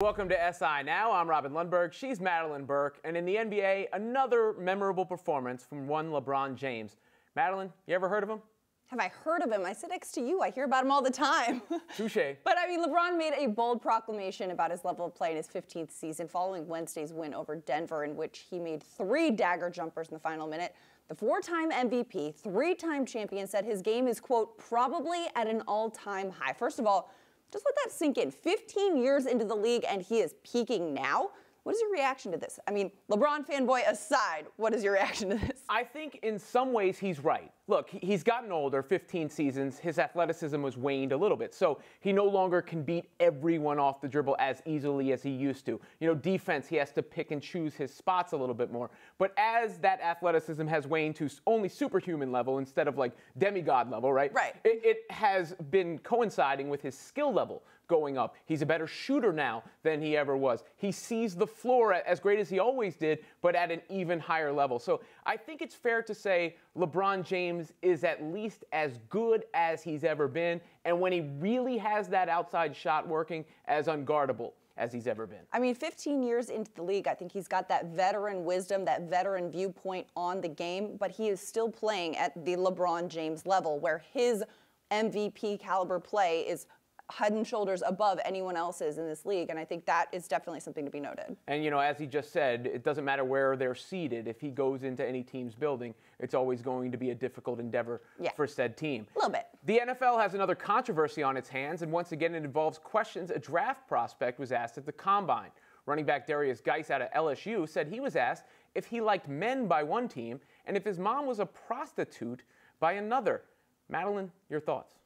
Welcome to SI Now. I'm Robin Lundberg. She's Madeline Burke. And in the NBA, another memorable performance from one LeBron James. Madeline, you ever heard of him? Have I heard of him? I sit next to you. I hear about him all the time. Touché. But I mean, LeBron made a bold proclamation about his level of play in his 15th season following Wednesday's win over Denver, in which he made 3 dagger jumpers in the final minute. The 4-time MVP, 3-time champion said his game is, quote, probably at an all-time high. First of all, just let that sink in. 15 years into the league and he is peaking now? What is your reaction to this? I mean, LeBron fanboy aside, what is your reaction to this? I think in some ways he's right. Look, he's gotten older, 15 seasons. His athleticism was waned a little bit, so he no longer can beat everyone off the dribble as easily as he used to. You know, defense, he has to pick and choose his spots a little bit more. But as that athleticism has waned to only superhuman level instead of like demigod level, right? Right. It has been coinciding with his skill level going up. He's a better shooter now than he ever was. He sees the floor as great as he always did, but at an even higher level. So I think it's fair to say LeBron James is at least as good as he's ever been, and when he really has that outside shot working, as unguardable as he's ever been. I mean, 15 years into the league, I think he's got that veteran wisdom, that veteran viewpoint on the game, but he is still playing at the LeBron James level, where his MVP caliber play is head and shoulders above anyone else's in this league, and I think that is definitely something to be noted. And, you know, as he just said, it doesn't matter where they're seated. If he goes into any team's building, it's always going to be a difficult endeavor for said team. A little bit. The NFL has another controversy on its hands, and once again, it involves questions a draft prospect was asked at the Combine. Running back Derrius Guice out of LSU said he was asked if he liked men by one team and if his mom was a prostitute by another. Madeline, your thoughts?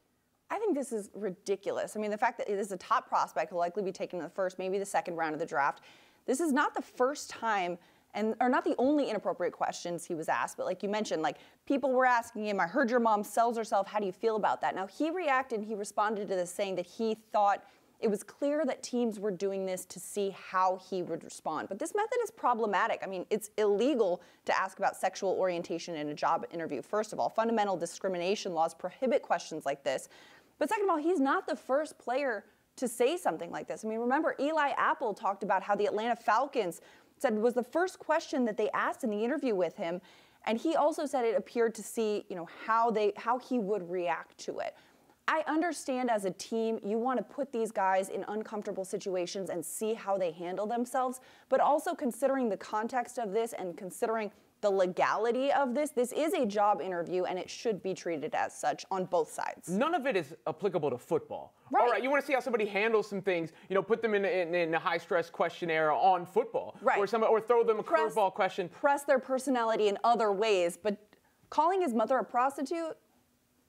I think this is ridiculous. I mean, the fact that this is a top prospect who will likely be taken in the first, maybe the second round of the draft. This is not the first time, and or not the only inappropriate questions he was asked, but like you mentioned, like people were asking him, I heard your mom sells herself, how do you feel about that? Now he reacted and he responded to this saying that he thought it was clear that teams were doing this to see how he would respond. But this method is problematic. I mean, it's illegal to ask about sexual orientation in a job interview. First of all, fundamental discrimination laws prohibit questions like this. But second of all, he's not the first player to say something like this. I mean, remember, Eli Apple talked about how the Atlanta Falcons said it was the first question that they asked in the interview with him, and he also said it appeared to see, you know, how he would react to it. I understand as a team, you want to put these guys in uncomfortable situations and see how they handle themselves, but also considering the context of this and considering the legality of this, this is a job interview and it should be treated as such on both sides. None of it is applicable to football. Right. All right, you want to see how somebody handles some things, you know, put them in a high-stress questionnaire on football. Right. Or throw them a curveball question. Press their personality in other ways, but calling his mother a prostitute?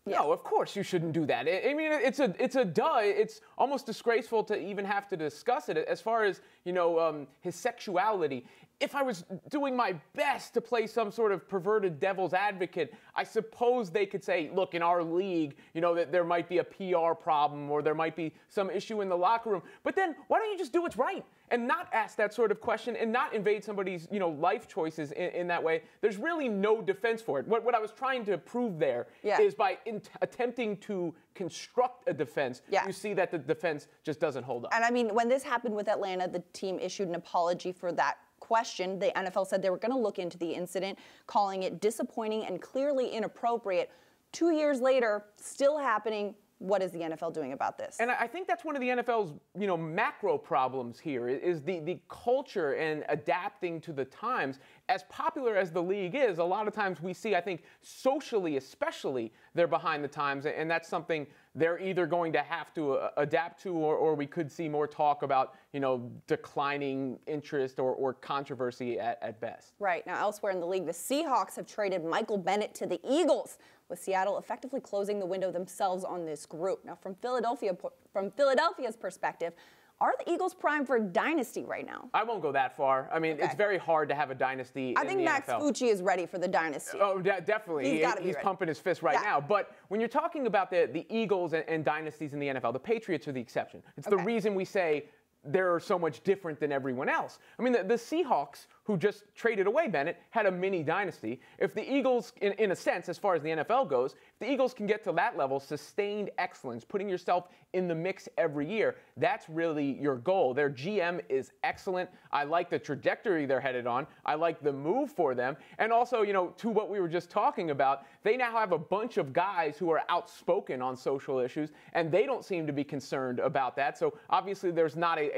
Yeah. No, of course you shouldn't do that. I mean, it's a duh. It's almost disgraceful to even have to discuss it. As far as, you know, his sexuality, if I was doing my best to play some sort of perverted devil's advocate, I suppose they could say, look, in our league, you know, that there might be a PR problem or there might be some issue in the locker room. But then why don't you just do what's right and not ask that sort of question and not invade somebody's, you know, life choices in that way? There's really no defense for it. What I was trying to prove there is by attempting to construct a defense, you see that the defense just doesn't hold up. And I mean, when this happened with Atlanta, the team issued an apology for that question. The NFL said they were going to look into the incident, calling it disappointing and clearly inappropriate. 2 years later, still happening. What is the NFL doing about this? And I think that's one of the NFL's, you know, macro problems here is the culture and adapting to the times. As popular as the league is, a lot of times we see, I think, socially especially, they're behind the times, and that's something they're either going to have to adapt to, or we could see more talk about, you know, declining interest or controversy at best. Right. Now, elsewhere in the league, the Seahawks have traded Michael Bennett to the Eagles, with Seattle effectively closing the window themselves on this group. Now, from Philadelphia's perspective, are the Eagles primed for a dynasty right now? I won't go that far. I mean, it's very hard to have a dynasty in the NFL. I think Max Fucci is ready for the dynasty. Oh, definitely. He's pumping his fist right now. But when you're talking about the Eagles and dynasties in the NFL, the Patriots are the exception. It's the reason we say they're so much different than everyone else. I mean, the Seahawks, who just traded away Bennett, had a mini dynasty. If the Eagles, in a sense, as far as the NFL goes, if the Eagles can get to that level, sustained excellence, putting yourself in the mix every year, that's really your goal. Their GM is excellent. I like the trajectory they're headed on. I like the move for them. And also, you know, to what we were just talking about, they now have a bunch of guys who are outspoken on social issues, and they don't seem to be concerned about that. So obviously there's not a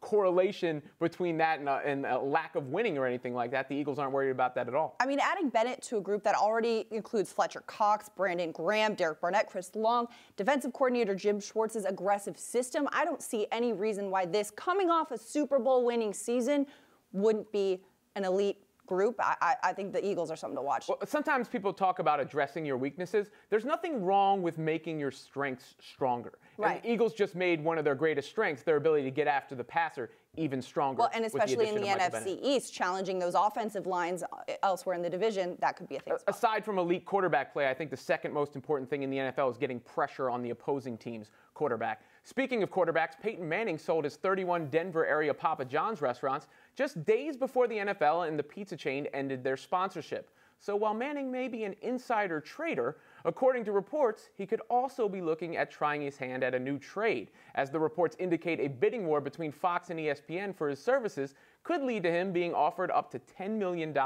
correlation between that and a lack of winning or anything like that. The Eagles aren't worried about that at all. I mean, adding Bennett to a group that already includes Fletcher Cox, Brandon Graham, Derek Barnett, Chris Long, defensive coordinator Jim Schwartz's aggressive system, I don't see any reason why this, coming off a Super Bowl winning season, wouldn't be an elite group. I think the Eagles are something to watch. Well, sometimes people talk about addressing your weaknesses. There's nothing wrong with making your strengths stronger. Right. And the Eagles just made one of their greatest strengths, their ability to get after the passer, even stronger. Well, and especially in the NFC East, challenging those offensive lines elsewhere in the division, that could be a thing. Aside from elite quarterback play, I think the second most important thing in the NFL is getting pressure on the opposing team's quarterback. Speaking of quarterbacks, Peyton Manning sold his 31 Denver-area Papa John's restaurants just days before the NFL and the pizza chain ended their sponsorship. So while Manning may be an insider trader, according to reports, he could also be looking at trying his hand at a new trade, as the reports indicate a bidding war between Fox and ESPN for his services could lead to him being offered up to $10 million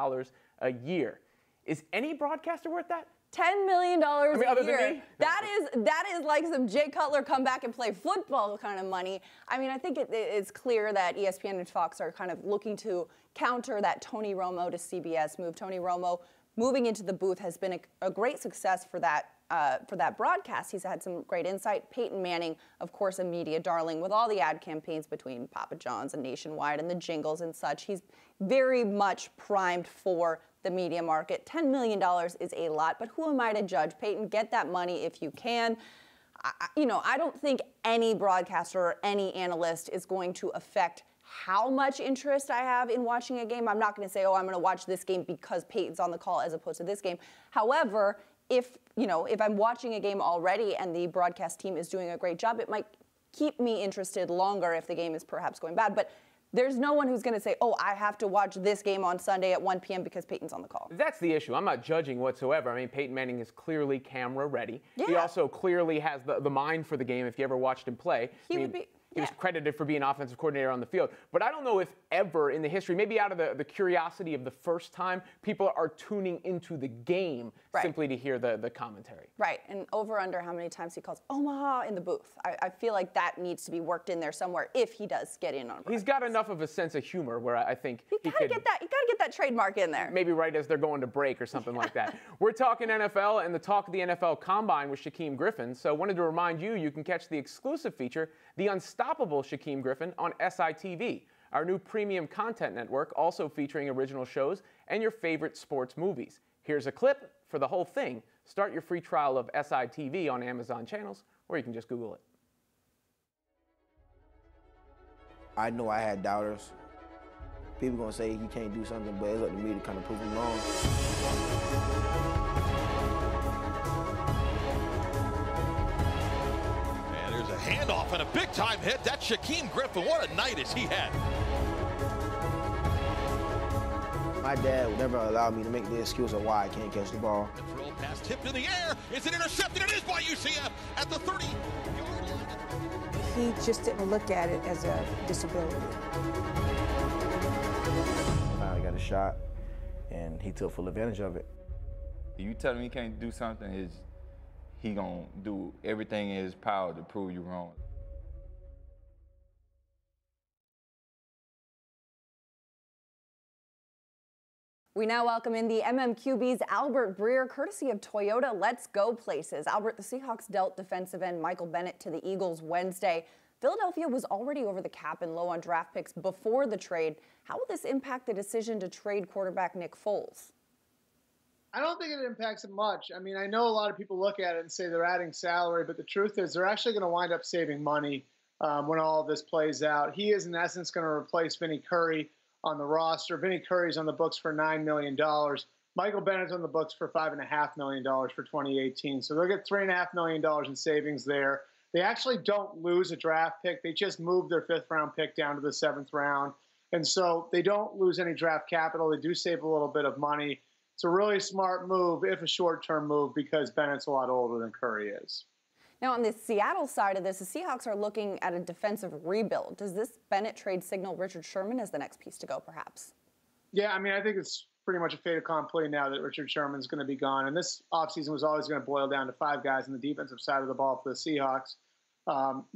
a year. Is any broadcaster worth that? $10 million a year. That is like some Jay Cutler come back and play football kind of money. I mean, I think it's clear that ESPN and Fox are kind of looking to counter that Tony Romo to CBS move. Tony Romo moving into the booth has been a great success for that broadcast. He's had some great insight. Peyton Manning, of course, a media darling with all the ad campaigns between Papa John's and Nationwide and the jingles and such. He's very much primed for the media market. $10 million is a lot, but who am I to judge? Peyton, get that money if you can. I don't think any broadcaster or any analyst is going to affect how much interest I have in watching a game. I'm not going to say, oh, I'm going to watch this game because Peyton's on the call as opposed to this game. However, if I'm watching a game already and the broadcast team is doing a great job, it might keep me interested longer if the game is perhaps going bad. But there's no one who's going to say, oh, I have to watch this game on Sunday at 1 p.m. because Peyton's on the call. That's the issue. I'm not judging whatsoever. I mean, Peyton Manning is clearly camera ready. Yeah. He also clearly has the mind for the game if you ever watched him play. He was credited for being offensive coordinator on the field. But I don't know if ever in the history, maybe out of the curiosity of the first time, people are tuning into the game simply to hear the commentary. Right. And over under how many times he calls Omaha in the booth. I feel like that needs to be worked in there somewhere if he does get in on it. He's got enough of a sense of humor where I think you gotta get that. You got to get that trademark in there. Maybe right as they're going to break or something like that. We're talking NFL and the talk of the NFL Combine with Shaquem Griffin. So I wanted to remind you, you can catch the exclusive feature, The Unstoppable Shaquem Griffin, on SITV, our new premium content network, also featuring original shows and your favorite sports movies. Here's a clip for the whole thing. Start your free trial of SITV on Amazon Channels, or you can just Google it. I know I had doubters. People gonna say you can't do something, but it's up to me to kind of prove them wrong. Handoff and a big-time hit. That's Shaquem Griffin. What a night he had. My dad would never allow me to make the excuse of why I can't catch the ball. The throw pass tipped in the air. It's an interception. It is by UCF at the 30-yard line. He just didn't look at it as a disability. I got a shot, and he took full advantage of it. You tell him he can't do something is he gonna do everything in his power to prove you wrong. We now welcome in the MMQB's Albert Breer, courtesy of Toyota Let's Go Places. Albert, the Seahawks dealt defensive end Michael Bennett to the Eagles Wednesday. Philadelphia was already over the cap and low on draft picks before the trade. How will this impact the decision to trade quarterback Nick Foles? I don't think it impacts it much. I mean, I know a lot of people look at it and say they're adding salary, but the truth is they're actually going to wind up saving money when all of this plays out. He is, in essence, going to replace Vinnie Curry on the roster. Vinnie Curry's on the books for $9 million. Michael Bennett's on the books for $5.5 million for 2018. So they'll get $3.5 million in savings there. They actually don't lose a draft pick. They just move their fifth-round pick down to the seventh round. And so they don't lose any draft capital. They do save a little bit of money. It's a really smart move, if a short-term move, because Bennett's a lot older than Curry is. Now, on the Seattle side of this, the Seahawks are looking at a defensive rebuild. Does this Bennett trade signal Richard Sherman as the next piece to go, perhaps? Yeah, I mean, I think it's pretty much a fait accompli now that Richard Sherman's going to be gone. And this offseason was always going to boil down to five guys on the defensive side of the ball for the Seahawks.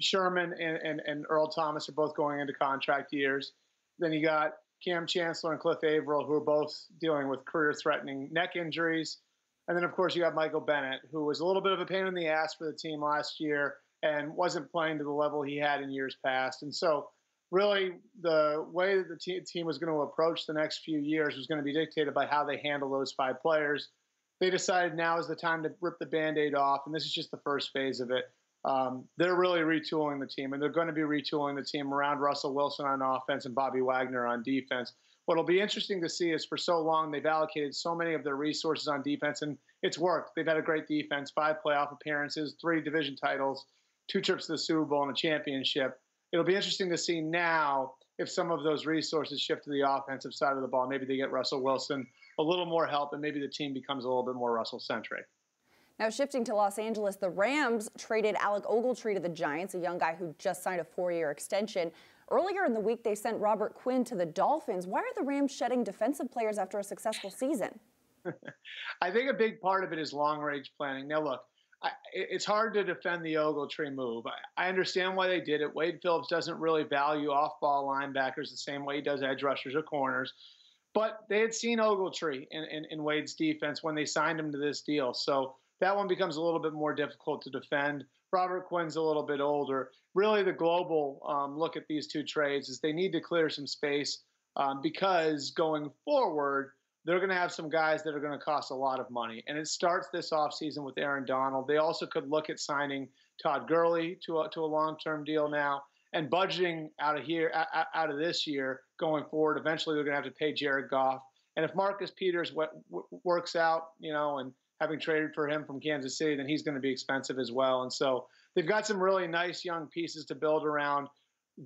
Sherman and Earl Thomas are both going into contract years. Then you got Cam Chancellor and Cliff Avril, who are both dealing with career-threatening neck injuries. And then, of course, you got Michael Bennett, who was a little bit of a pain in the ass for the team last year and wasn't playing to the level he had in years past. And so really the way that the team was going to approach the next few years was going to be dictated by how they handle those five players. They decided now is the time to rip the Band-Aid off, and this is just the first phase of it. They're really retooling the team, and they're going to be retooling the team around Russell Wilson on offense and Bobby Wagner on defense. What'll be interesting to see is for so long they've allocated so many of their resources on defense, and it's worked. They've had a great defense, 5 playoff appearances, 3 division titles, 2 trips to the Super Bowl, and a championship. It'll be interesting to see now if some of those resources shift to the offensive side of the ball. Maybe they get Russell Wilson a little more help, and maybe the team becomes a little bit more Russell-centric. Now shifting to Los Angeles, the Rams traded Alec Ogletree to the Giants, a young guy who just signed a 4-year extension. Earlier in the week, they sent Robert Quinn to the Dolphins. Why are the Rams shedding defensive players after a successful season? I think a big part of it is long-range planning. Now, look, it's hard to defend the Ogletree move. I understand why they did it. Wade Phillips doesn't really value off-ball linebackers the same way he does edge rushers or corners. But they had seen Ogletree in Wade's defense when they signed him to this deal. So that one becomes a little bit more difficult to defend. Robert Quinn's a little bit older. Really, the global look at these two trades is they need to clear some space because going forward, they're going to have some guys that are going to cost a lot of money. And it starts this offseason with Aaron Donald. They also could look at signing Todd Gurley to a long-term deal now and budgeting out of this year going forward. Eventually, they're going to have to pay Jared Goff. And if Marcus Peters works out, you know, and having traded for him from Kansas City, then he's going to be expensive as well. And so they've got some really nice young pieces to build around.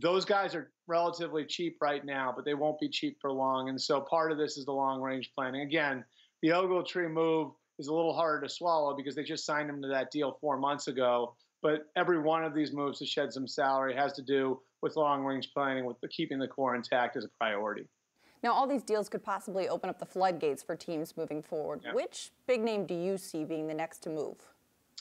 Those guys are relatively cheap right now, but they won't be cheap for long. And so part of this is the long-range planning. Again, the Ogletree move is a little harder to swallow because they just signed him to that deal 4 months ago. But every one of these moves to shed some salary has to do with long-range planning, with keeping the core intact as a priority. Now, all these deals could possibly open up the floodgates for teams moving forward. Yeah. Which big name do you see being the next to move?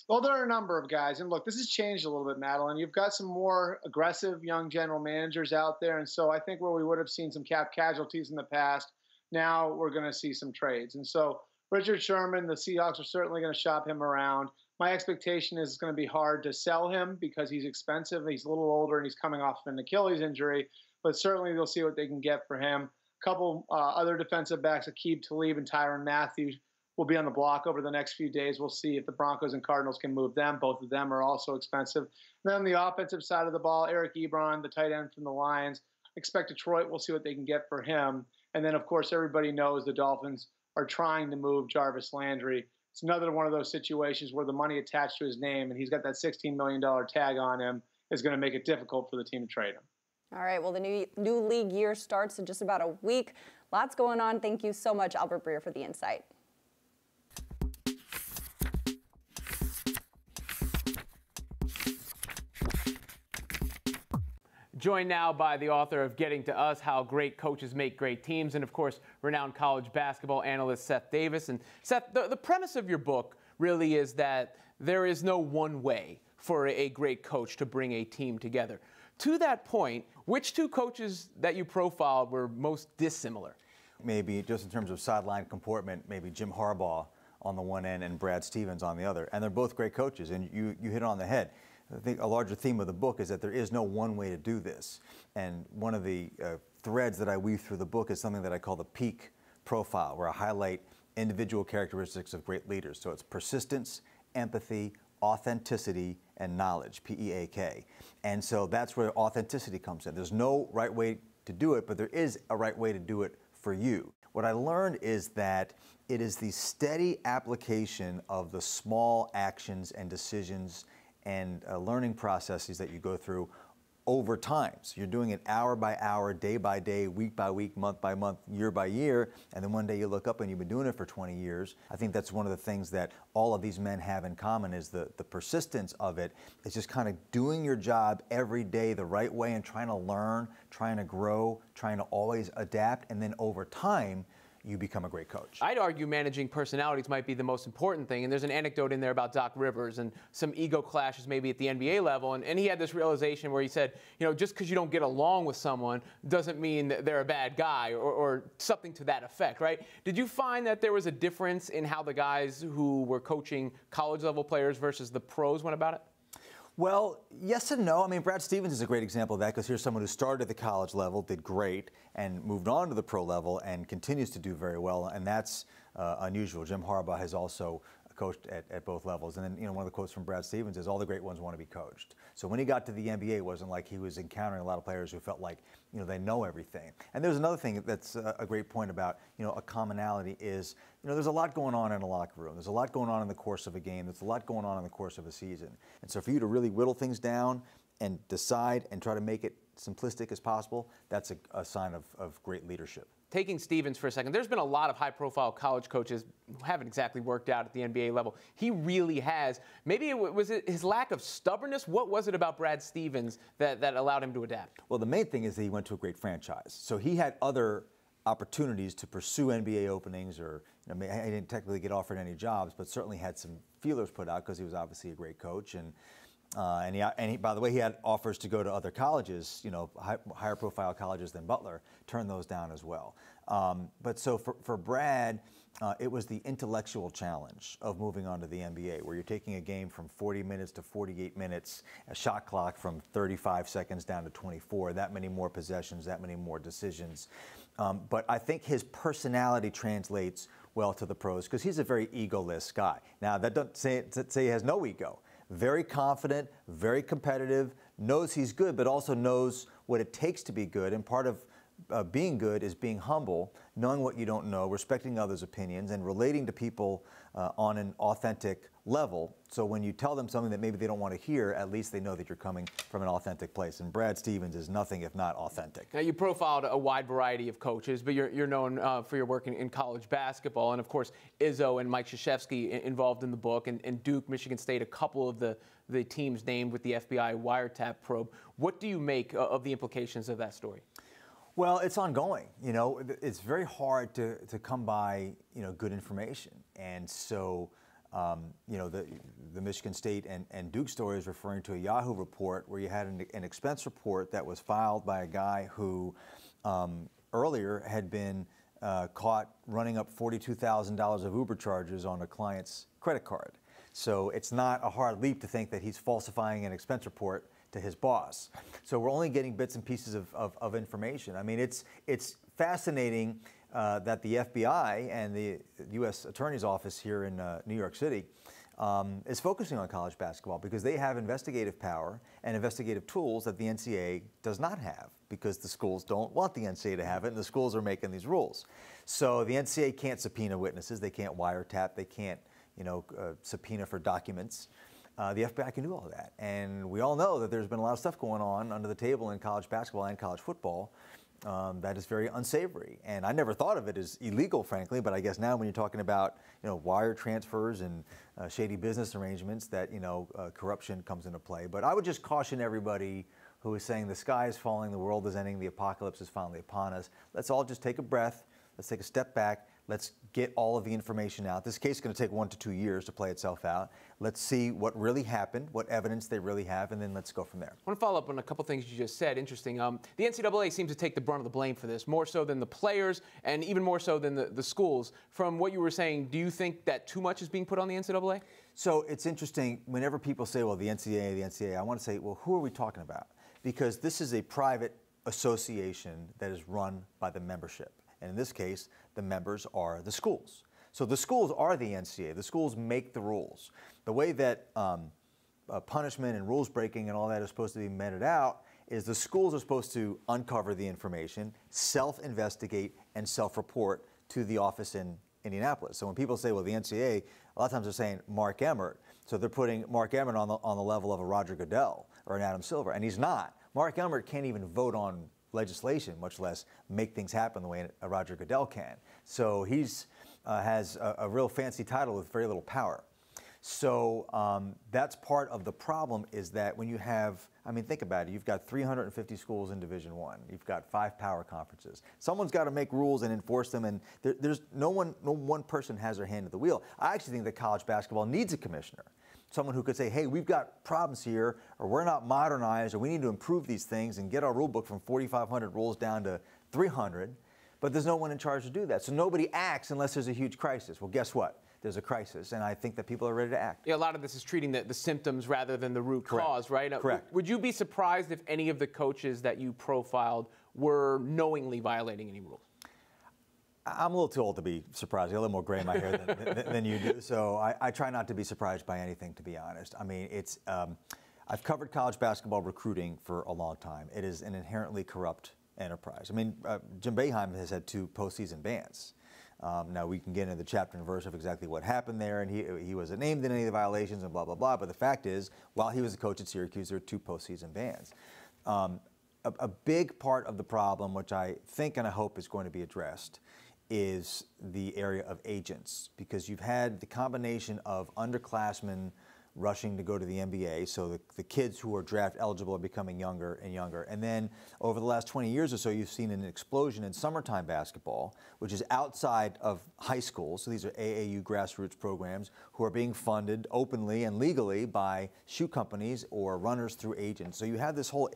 Well, there are a number of guys. And look, this has changed a little bit, Madeline. You've got some more aggressive young general managers out there. And so I think where we would have seen some cap casualties in the past, now we're going to see some trades. And so Richard Sherman, the Seahawks are certainly going to shop him around. My expectation is it's going to be hard to sell him because he's expensive. He's a little older and he's coming off of an Achilles injury. But certainly they'll see what they can get for him. Couple other defensive backs, Aqib Talib and Tyron Matthews, will be on the block over the next few days. We'll see if the Broncos and Cardinals can move them. Both of them are also expensive. And then on the offensive side of the ball, Eric Ebron, the tight end from the Lions. Expect Detroit. We'll see what they can get for him. And then, of course, everybody knows the Dolphins are trying to move Jarvis Landry. It's another one of those situations where the money attached to his name, and he's got that $16 million tag on him, is going to make it difficult for the team to trade him. All right, well, the new league year starts in just about a week. Lots going on. Thank you so much, Albert Breer, for the insight. Joined now by the author of Getting to Us, How Great Coaches Make Great Teams, and, of course, renowned college basketball analyst Seth Davis. And, Seth, the premise of your book really is that there is no one way for a great coach to bring a team together. To that point, which two coaches that you profiled were most dissimilar? Maybe just in terms of sideline comportment, maybe Jim Harbaugh on the one end and Brad Stevens on the other. And they're both great coaches, and you hit it on the head. I think a larger theme of the book is that there is no one way to do this. And one of the threads that I weave through the book is something that I call the peak profile, where I highlight individual characteristics of great leaders. So it's persistence, empathy, authenticity, and knowledge, P-E-A-K. And so that's where authenticity comes in. There's no right way to do it, but there is a right way to do it for you. What I learned is that it is the steady application of the small actions and decisions and learning processes that you go through over time. So you're doing it hour by hour, day by day, week by week, month by month, year by year, and then one day you look up and you've been doing it for 20 years. I think that's one of the things that all of these men have in common is the persistence of it. It's just kind of doing your job every day the right way and trying to learn, trying to grow, trying to always adapt, and then over time, you become a great coach. I'd argue managing personalities might be the most important thing, and there's an anecdote in there about Doc Rivers and some ego clashes maybe at the NBA level, and he had this realization where he said, you know, just because you don't get along with someone doesn't mean that they're a bad guy or something to that effect, right? Did you find that there was a difference in how the guys who were coaching college-level players versus the pros went about it? Well, yes and no. I mean, Brad Stevens is a great example of that because here's someone who started at the college level, did great, and moved on to the pro level and continues to do very well, and that's unusual. Jim Harbaugh has also coached at both levels. And then, you know, one of the quotes from Brad Stevens is, all the great ones want to be coached. So when he got to the NBA, it wasn't like he was encountering a lot of players who felt like, you know, they know everything. And there's another thing that's a great point about, you know, a commonality is, you know, there's a lot going on in a locker room. There's a lot going on in the course of a game. There's a lot going on in the course of a season. And so for you to really whittle things down and decide and try to make it simplistic as possible, that's a sign of great leadership. Taking Stevens for a second, there's been a lot of high-profile college coaches who haven't exactly worked out at the NBA level. He really has. Maybe it was his lack of stubbornness? What was it about Brad Stevens that allowed him to adapt? Well, the main thing is that he went to a great franchise. So he had other opportunities to pursue NBA openings, or, you know, he didn't technically get offered any jobs, but certainly had some feelers put out because he was obviously a great coach. And by the way, he had offers to go to other colleges, you know, higher profile colleges than Butler, turned those down as well. But so for Brad, it was the intellectual challenge of moving on to the NBA, where you're taking a game from 40 minutes to 48 minutes, a shot clock from 35 seconds down to 24, that many more possessions, that many more decisions. But I think his personality translates well to the pros because he's a very egoless guy. Now, that doesn't say he has no ego. Very confident, very competitive, knows he's good, but also knows what it takes to be good. And part of being good is being humble, knowing what you don't know, respecting others' opinions, and relating to people on an authentic level. So when you tell them something that maybe they don't want to hear, at least they know that you're coming from an authentic place. And Brad Stevens is nothing if not authentic. Now, you profiled a wide variety of coaches, but you're known for your work in college basketball. And, of course, Izzo and Mike Krzyzewski involved in the book, and Duke, Michigan State, a couple of the teams named with the FBI wiretap probe. What do you make of the implications of that story? Well, it's ongoing. You know, it's very hard to come by, you know, good information. And so, you know, the Michigan State and Duke story is referring to a Yahoo report where you had an expense report that was filed by a guy who earlier had been caught running up $42,000 of Uber charges on a client's credit card. So it's not a hard leap to think that he's falsifying an expense report to his boss. So we're only getting bits and pieces of information. I mean, it's fascinating that the FBI and the U.S. Attorney's Office here in New York City is focusing on college basketball because they have investigative power and investigative tools that the NCAA does not have because the schools don't want the NCAA to have it, and the schools are making these rules. So the NCAA can't subpoena witnesses, they can't wiretap, they can't, you know, subpoena for documents. The FBI can do all of that. And we all know that there's been a lot of stuff going on under the table in college basketball and college football that is very unsavory. And I never thought of it as illegal, frankly, but I guess now when you're talking about, you know, wire transfers and shady business arrangements that, you know, corruption comes into play. But I would just caution everybody who is saying the sky is falling, the world is ending, the apocalypse is finally upon us. Let's all just take a breath. Let's take a step back. Let's get all of the information out. This case is going to take 1 to 2 years to play itself out. Let's see what really happened, what evidence they really have, and then let's go from there. I want to follow up on a couple things you just said. Interesting. The NCAA seems to take the brunt of the blame for this, more so than the players and even more so than the schools. From what you were saying, do you think that too much is being put on the NCAA? So it's interesting. Whenever people say, well, the NCAA, the NCAA, I want to say, well, who are we talking about? Because this is a private association that is run by the membership. And in this case, the members are the schools. So the schools are the NCAA. The schools make the rules. The way that punishment and rules breaking and all that is supposed to be meted out is the schools are supposed to uncover the information, self-investigate, and self-report to the office in Indianapolis. So when people say, well, the NCAA, a lot of times they're saying Mark Emmert. So they're putting Mark Emmert on the level of a Roger Goodell or an Adam Silver, and he's not. Mark Emmert can't even vote on legislation, much less make things happen the way a Roger Goodell can. So he's has a real fancy title with very little power. So that's part of the problem, is that when you have, I mean, think about it. You've got 350 schools in Division I. You've got 5 power conferences. Someone's got to make rules and enforce them, and there's no one person has their hand at the wheel. I actually think that college basketball needs a commissioner, someone who could say, hey, we've got problems here, or we're not modernized, or we need to improve these things and get our rule book from 4,500 rules down to 300. But there's no one in charge to do that. So nobody acts unless there's a huge crisis. Well, guess what? There's a crisis, and I think that people are ready to act. Yeah, a lot of this is treating the symptoms rather than the root cause, right? Correct. Would you be surprised if any of the coaches that you profiled were knowingly violating any rules? I'm a little too old to be surprised. I got a little more gray in my hair than you do, so I try not to be surprised by anything, to be honest. I mean, it's I've covered college basketball recruiting for a long time. It is an inherently corrupt enterprise. I mean, Jim Boeheim has had 2 postseason bans. Now, we can get into the chapter and verse of exactly what happened there, and he wasn't named in any of the violations and blah, blah, blah. But the fact is, while he was a coach at Syracuse, there were 2 postseason bans. A big part of the problem, which I think and I hope is going to be addressed, is the area of agents, because you've had the combination of underclassmen rushing to go to the NBA, so the kids who are draft eligible are becoming younger and younger. And then over the last 20 years or so, you've seen an explosion in summertime basketball, which is outside of high school. So these are AAU grassroots programs who are being funded openly and legally by shoe companies or runners through agents. So you have this whole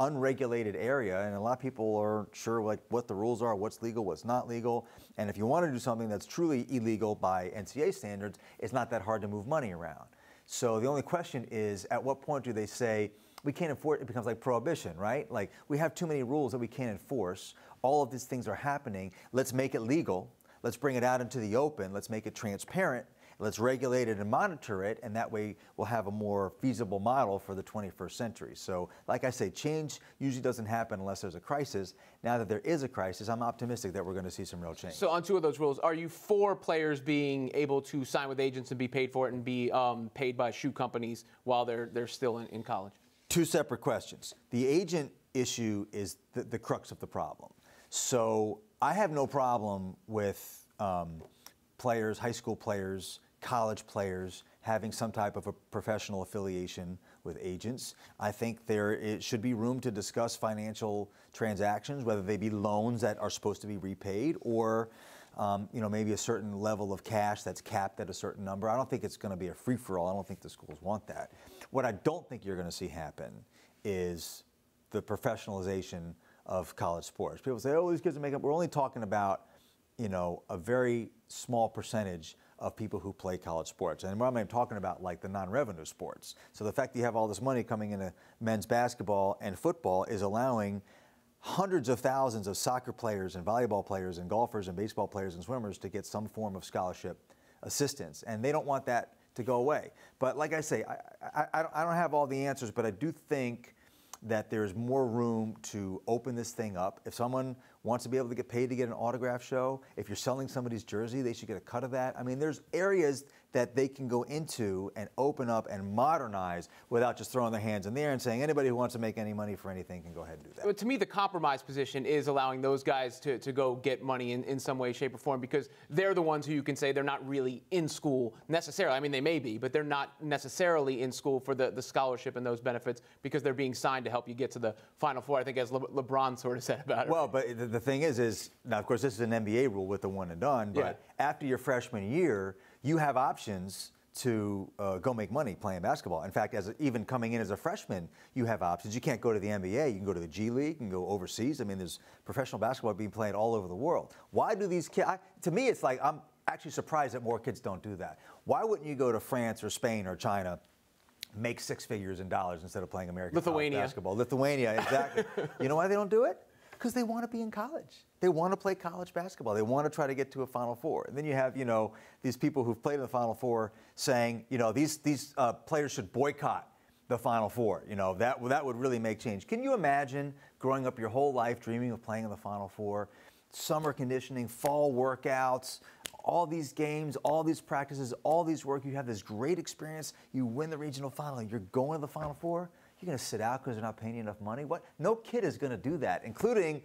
unregulated area, and a lot of people aren't sure like what the rules are, what's legal, what's not legal. And if you want to do something that's truly illegal by NCAA standards, it's not that hard to move money around. So the only question is, at what point do they say, we can't enforce it? It becomes like prohibition, right? Like, we have too many rules that we can't enforce. All of these things are happening. Let's make it legal. Let's bring it out into the open. Let's make it transparent. Let's regulate it and monitor it, and that way we'll have a more feasible model for the 21st century. So, like I say, change usually doesn't happen unless there's a crisis. Now that there is a crisis, I'm optimistic that we're going to see some real change. So, on 2 of those rules, are you for players being able to sign with agents and be paid for it and be paid by shoe companies while they're still in college? 2 separate questions. The agent issue is the crux of the problem. So, I have no problem with players, high school players, college players having some type of a professional affiliation with agents. I think it should be room to discuss financial transactions, whether they be loans that are supposed to be repaid or you know, maybe a certain level of cash that's capped at a certain number. I don't think it's going to be a free-for-all. I don't think the schools want that. What I don't think you're going to see happen is the professionalization of college sports. People say, oh, these kids are making up. We're only talking about, you know, a very small percentage of people who play college sports. And I'm not talking about like the non-revenue sports. So the fact that you have all this money coming into men's basketball and football is allowing hundreds of thousands of soccer players and volleyball players and golfers and baseball players and swimmers to get some form of scholarship assistance. And they don't want that to go away. But like I say, I don't have all the answers, but I do think that there's more room to open this thing up. If someone wants to be able to get paid to get an autograph show, if you're selling somebody's jersey, they should get a cut of that. I mean, there's areas that they can go into and open up and modernize without just throwing their hands in the air and saying anybody who wants to make any money for anything can go ahead and do that. But to me, the compromise position is allowing those guys to go get money in some way, shape, or form, because they're the ones who you can say they're not really in school necessarily. I mean, they may be, but they're not necessarily in school for the scholarship and those benefits because they're being signed to help you get to the Final Four, I think, as LeBron sort of said about it. Well, but the thing is now, of course, this is an NBA rule with the one and done, but after your freshman year, you have options to go make money playing basketball. In fact, even coming in as a freshman, you have options. You can't go to the NBA. You can go to the G League. You can go overseas. I mean, there's professional basketball being played all over the world. Why do these kids? To me, it's like I'm actually surprised that more kids don't do that. Why wouldn't you go to France or Spain or China, make six figures in dollars instead of playing American basketball? Lithuania, exactly. You know why they don't do it? Because they want to be in college. They want to play college basketball. They want to try to get to a Final Four. And then you have, you know, these people who've played in the Final Four saying, you know, these players should boycott the Final Four. You know, that would really make change. Can you imagine growing up your whole life dreaming of playing in the Final Four, summer conditioning, fall workouts, all these games, all these practices, all these work. You have this great experience. You win the regional final. You're going to the Final Four. You're going to sit out because they're not paying you enough money. What? No kid is going to do that, including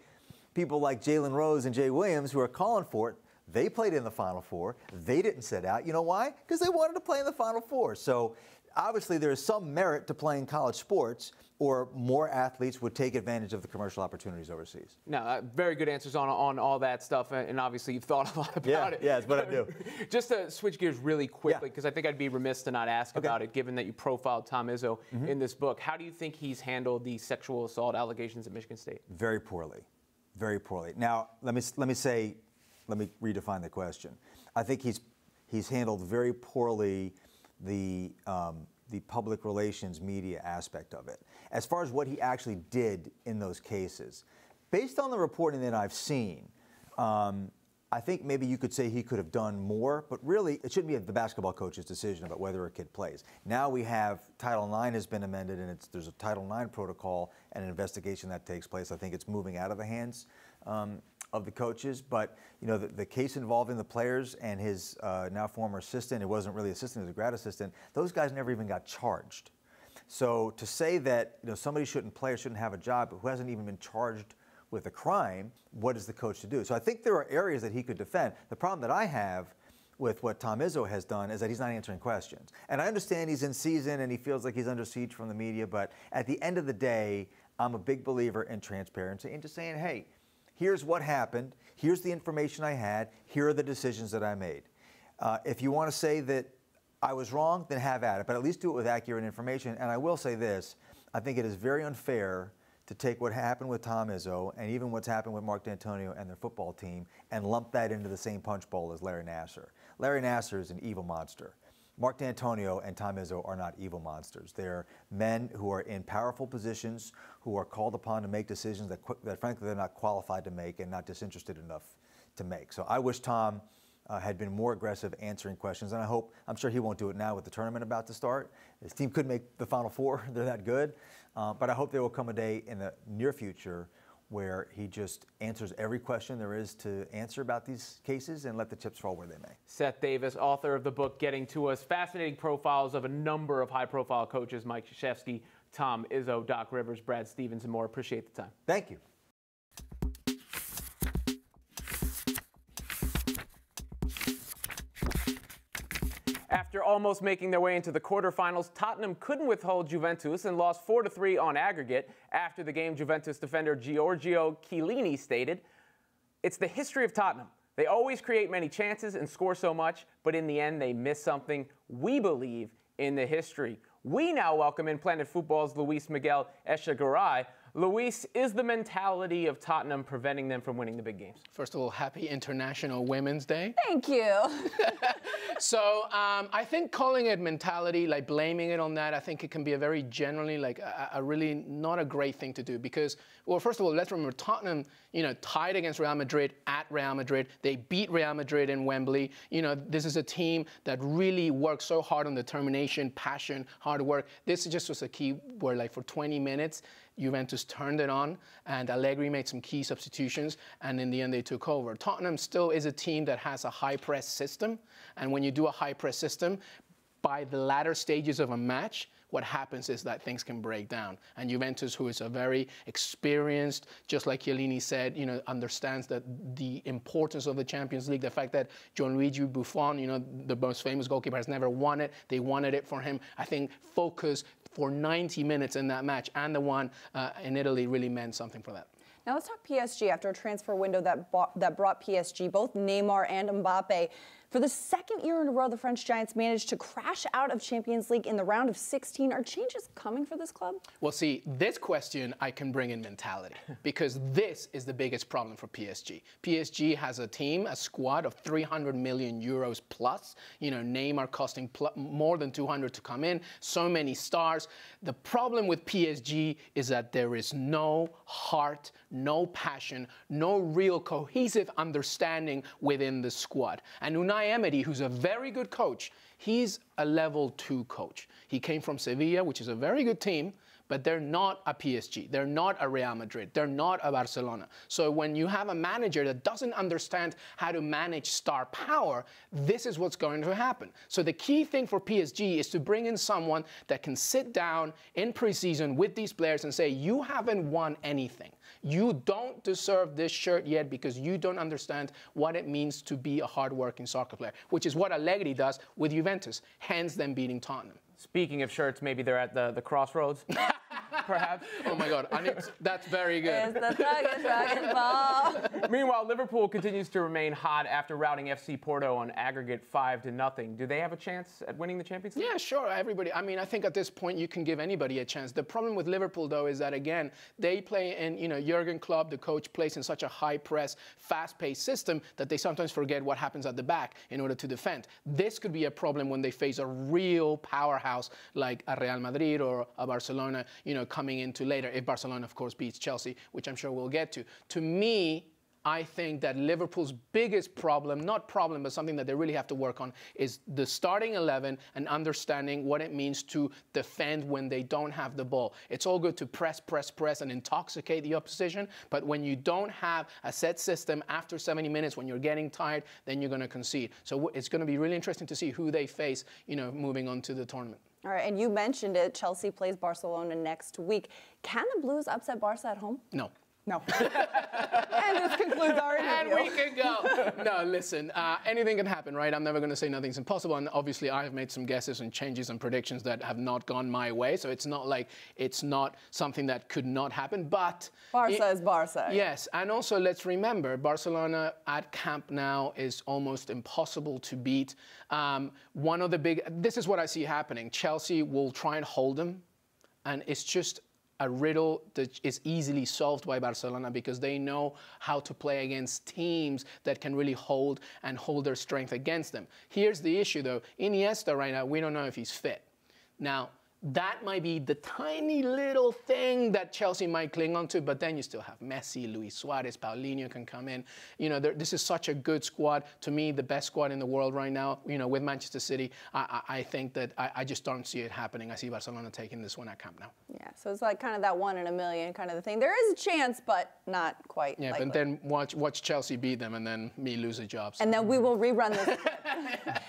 people like Jalen Rose and Jay Williams who are calling for it. They played in the Final Four. They didn't sit out. You know why? Because they wanted to play in the Final Four. So obviously there is some merit to playing college sports, or more athletes would take advantage of the commercial opportunities overseas. No, very good answers on all that stuff, and obviously you've thought a lot about it. Yeah, it's what I do. Just to switch gears really quickly, because I think I'd be remiss to not ask about it, given that you profiled Tom Izzo in this book. How do you think he's handled the sexual assault allegations at Michigan State? Very poorly. Very poorly. Now, let me redefine the question. I think he's handled very poorly the public relations media aspect of it. As far as what he actually did in those cases, based on the reporting that I've seen, I think maybe you could say he could have done more, but really it shouldn't be the basketball coach's decision about whether a kid plays. Now we have Title IX has been amended, and there's a Title IX protocol and an investigation that takes place. I think it's moving out of the hands of the coaches, but you know the case involving the players and his now former assistant, it wasn't really assistant, it was a grad assistant, those guys never even got charged. So to say that somebody shouldn't play or shouldn't have a job but who hasn't even been charged with a crime, what is the coach to do? So I think there are areas that he could defend. The problem that I have with what Tom Izzo has done is that he's not answering questions. And I understand he's in season and he feels like he's under siege from the media, but at the end of the day, I'm a big believer in transparency and just saying, hey, here's what happened, here's the information I had, here are the decisions that I made. If you want to say that I was wrong, then have at it, but at least do it with accurate information. And I will say this, I think it is very unfair to take what happened with Tom Izzo and even what's happened with Mark D'Antonio and their football team and lump that into the same punch bowl as Larry Nassar. Larry Nassar is an evil monster. Mark D'Antonio and Tom Izzo are not evil monsters. They're men who are in powerful positions, who are called upon to make decisions that frankly, they're not qualified to make and not disinterested enough to make. So I wish Tom had been more aggressive answering questions, and I'm sure he won't do it now with the tournament about to start. His team could make the Final Four, they're that good, but I hope there will come a day in the near future where he just answers every question there is to answer about these cases and let the chips fall where they may. Seth Davis, author of the book Getting to Us, fascinating profiles of a number of high-profile coaches, Mike Krzyzewski, Tom Izzo, Doc Rivers, Brad Stevens, and more. Appreciate the time. Thank you. After almost making their way into the quarterfinals, Tottenham couldn't withhold Juventus and lost 4-3 on aggregate. After the game, Juventus defender Giorgio Chiellini stated, "It's the history of Tottenham. They always create many chances and score so much, but in the end they miss something. We believe in the history." We now welcome in Planet Football's Luis Miguel Echegaray. Luis, is the mentality of Tottenham preventing them from winning the big games? First of all, happy International Women's Day. Thank you. So I think calling it mentality, like blaming it on that, I think it can be a very generally like a really not a great thing to do because, well, first of all, let's remember Tottenham, tied against Real Madrid at Real Madrid. They beat Real Madrid in Wembley. This is a team that really works so hard on determination, passion, hard work. This just was a key word, like for 20 minutes. Juventus turned it on, and Allegri made some key substitutions, and in the end they took over. Tottenham still is a team that has a high-press system, and when you do a high-press system, by the latter stages of a match, what happens is that things can break down. And Juventus, who is a very experienced, just like Chiellini said, understands that the importance of the Champions League, the fact that Gianluigi Buffon, the most famous goalkeeper, has never won it. They wanted it for him. I think focus for 90 minutes in that match and the one in Italy really meant something for that. Now let's talk PSG after a transfer window that brought PSG both Neymar and Mbappe. For the second year in a row, the French Giants managed to crash out of Champions League in the round of 16. Are changes coming for this club? Well, see, this question I can bring in mentality because this is the biggest problem for PSG. PSG has a team, a squad of 300 million euros plus. Neymar costing more than 200 to come in. So many stars. The problem with PSG is that there is no heart, no passion, no real cohesive understanding within the squad. And Unai Emery, who's a very good coach, he's a level 2 coach. He came from Sevilla, which is a very good team, but they're not a PSG, they're not a Real Madrid, they're not a Barcelona. So when you have a manager that doesn't understand how to manage star power, this is what's going to happen. So the key thing for PSG is to bring in someone that can sit down in preseason with these players and say, you haven't won anything. You don't deserve this shirt yet because you don't understand what it means to be a hard-working soccer player, which is what Allegri does with Juventus, hence them beating Tottenham. Speaking of shirts, maybe they're at the crossroads, perhaps. Oh, my God. I mean, that's very good. It's the Dragon Ball. Meanwhile, Liverpool continues to remain hot after routing FC Porto on aggregate 5-0. Do they have a chance at winning the Champions League? Yeah, sure. Everybody. I mean, I think at this point you can give anybody a chance. The problem with Liverpool, though, is that, again, they play in, you know, Jurgen Klopp, the coach, plays in such a high-press, fast-paced system that they sometimes forget what happens at the back in order to defend. This could be a problem when they face a real powerhouse like a Real Madrid or a Barcelona, you know, coming into later, if Barcelona, of course, beats Chelsea, which I'm sure we'll get to. To me, I think that Liverpool's biggest problem, not problem, but something that they really have to work on, is the starting 11 and understanding what it means to defend when they don't have the ball. It's all good to press, press, press and intoxicate the opposition, but when you don't have a set system after 70 minutes, when you're getting tired, then you're going to concede. So it's going to be really interesting to see who they face, you know, moving on to the tournament. All right, and you mentioned it, Chelsea plays Barcelona next week. Can the Blues upset Barca at home? No. No. And this concludes our interview. And we can go. No, listen, anything can happen, right? I'm never going to say nothing's impossible. And obviously, I have made some guesses and changes and predictions that have not gone my way. So it's not like it's not something that could not happen. But Barca is Barca. Yes. And also, let's remember, Barcelona at Camp Nou is almost impossible to beat. One of the big... This is what I see happening. Chelsea will try and hold them. And it's just a riddle that is easily solved by Barcelona because they know how to play against teams that can really hold and hold their strength against them. Here's the issue, though. Iniesta right now, we don't know if he's fit. Now, that might be the tiny little thing that Chelsea might cling on to, but then you still have Messi, Luis Suarez, Paulinho can come in. You know, this is such a good squad. To me, the best squad in the world right now, you know, with Manchester City. I think that I just don't see it happening. I see Barcelona taking this one at Camp Nou. Yeah, so it's like kind of that 1 in a million kind of the thing. There is a chance, but not quite. Yeah, likely. But then watch Chelsea beat them and then me lose a job. So. And then we will rerun this.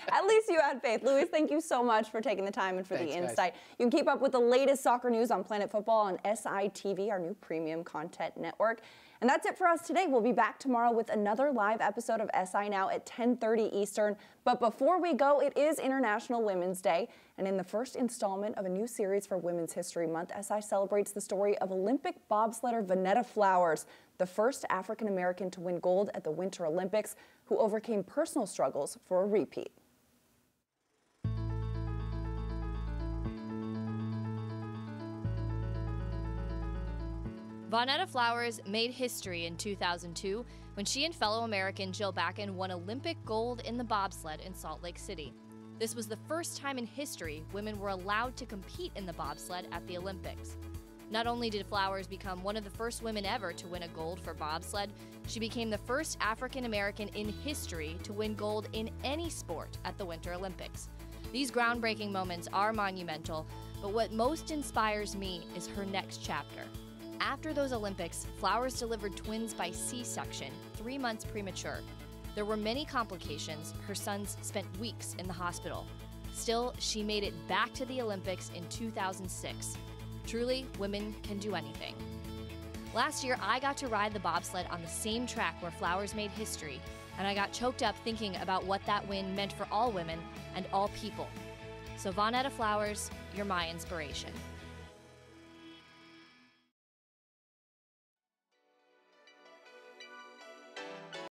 At least you had faith. Luis, thank you so much for taking the time and for the insight. Guys. You can keep up with the latest soccer news on Planet Football on SITV, our new premium content network. And that's it for us today. We'll be back tomorrow with another live episode of SI Now at 10:30 Eastern. But before we go, it is International Women's Day. And in the first installment of a new series for Women's History Month, SI celebrates the story of Olympic bobsledder Vonetta Flowers, the first African-American to win gold at the Winter Olympics, who overcame personal struggles for a repeat. Vonetta Flowers made history in 2002 when she and fellow American Jill Bakken won Olympic gold in the bobsled in Salt Lake City. This was the first time in history women were allowed to compete in the bobsled at the Olympics. Not only did Flowers become one of the first women ever to win a gold for bobsled, she became the first African American in history to win gold in any sport at the Winter Olympics. These groundbreaking moments are monumental, but what most inspires me is her next chapter. After those Olympics, Flowers delivered twins by C-section, 3 months premature. There were many complications. Her sons spent weeks in the hospital. Still, she made it back to the Olympics in 2006. Truly, women can do anything. Last year, I got to ride the bobsled on the same track where Flowers made history, and I got choked up thinking about what that win meant for all women and all people. So Vonetta Flowers, you're my inspiration.